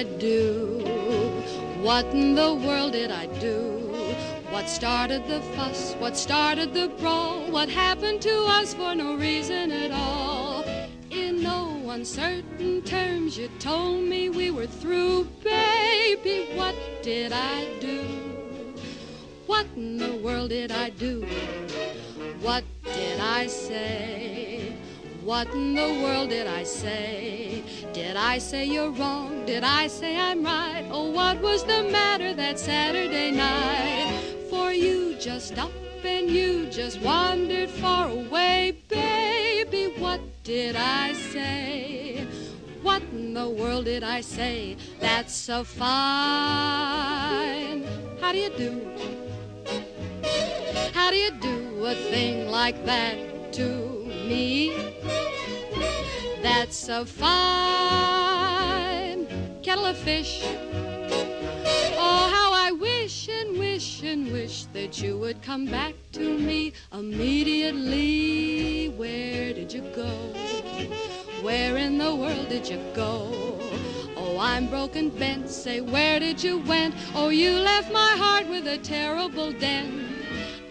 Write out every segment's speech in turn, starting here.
I do? What in the world did I do? What started the fuss? What started the brawl? What happened to us for no reason at all? In no uncertain terms you told me we were through, baby. What did I do? What in the world did I do? What did I say? What in the world did I say? Did I say you're wrong? Did I say I'm right? Oh, what was the matter that Saturday night? For you just up and you just wandered far away, baby. What did I say? What in the world did I say? That's so fine. How do you do? How do you do a thing like that to me? That's so fine. Kettle of fish. Oh, how I wish and wish and wish that you would come back to me immediately. Where did you go? Where in the world did you go? Oh, I'm broken bent. Say, where did you went? Oh, you left my heart with a terrible dent.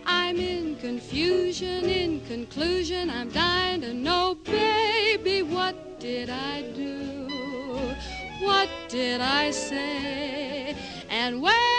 I'm in confusion, in conclusion, I'm dying to know, baby, what did I do? What did I say? And where